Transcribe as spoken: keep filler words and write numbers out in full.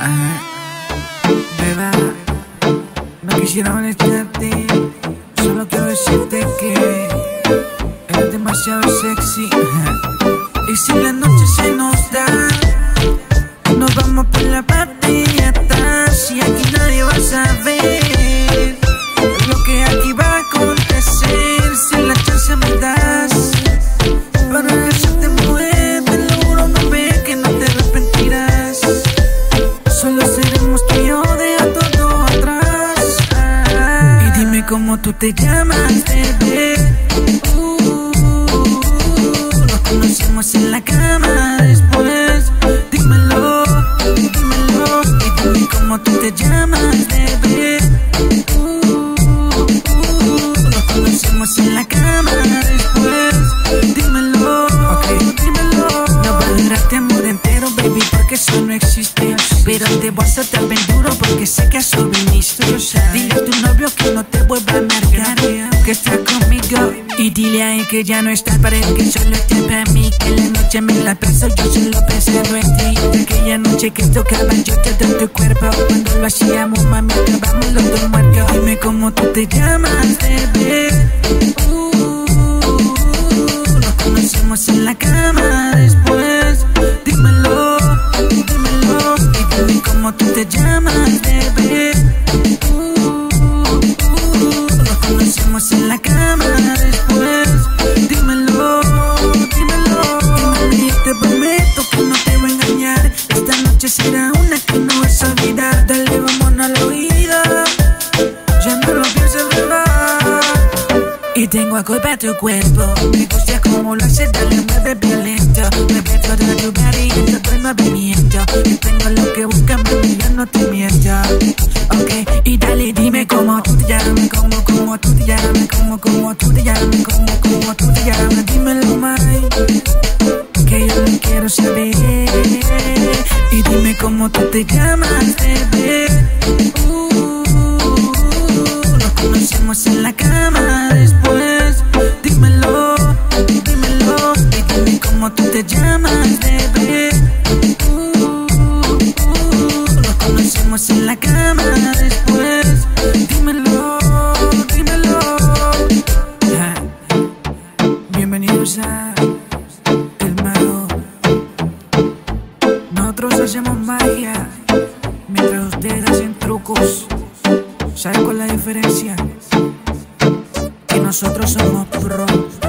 Ajá. Beba, no quisiera molestarte, solo quiero decirte que eres demasiado sexy. Ajá. Y si la noche se nos da, nos vamos por la parte de atrás, y aquí nadie va a saber lo que aquí va a acontecer. Si la chance me das para hacerte mujer, te lo juro, no ve que no te arrepentirás. Solo seremos tú y yo, deja todo atrás. Ah. Y dime cómo tú te llamas, bebé. uh, uh, uh, Nos conocimos en la cama después. Dímelo, dímelo, y dime cómo tú te llamas, bebé. uh, uh, uh, Nos conocimos en la cama después. Dímelo, okay, dímelo. No valoraste amor entero, baby, porque eso no existe. Pero te vas a estar bien duro porque sé que eso viniste. Dile a tu novio que no te vuelva a marcar, que está conmigo. Y dile a él que ya no está para él, que solo está para mí, que la noche me la paso yo solo pensando en ti. De aquella noche que tocaba yo te doy tu cuerpo, cuando lo hacíamos, mami, acabamos los dos muertos. Dime cómo tú te llamas, bebé. uh, uh, uh, Nos conocimos en la cama después. Dímelo, dímelo, y dime cómo tú te llamas, bebé. En la cama después, dímelo, dímelo. Dímelo y te prometo que no te voy a engañar. Esta noche será una que no vas a olvidar. Dale, vámonos al oído, ya no lo pienses, ¿verdad? Y tengo algo para tu cuerpo, me gusta como lo haces, dale, mueve violento. Me voy todo tu cariño, todo el movimiento. Y tengo lo que buscas, mami, yo no te miento. Ok, y dale, dime cómo tú te llamas, cómo Como tú te llamas, como, como tú te llamas, como, como tú te llamas. Dímelo, mai, que yo lo quiero saber. Y dime cómo tú te llamas, bebé. uh, uh, uh, Nos conocimos en la cama después. Dímelo, dímelo, y dime cómo tú te llamas, bebé. uh, uh, uh, Nos conocimos en la cama después. Dímelo, dímelo. Ah. Bienvenidos a El Mago. Nosotros hacemos magia mientras ustedes hacen trucos. ¿Saben cuál es la diferencia? Que nosotros somos pros.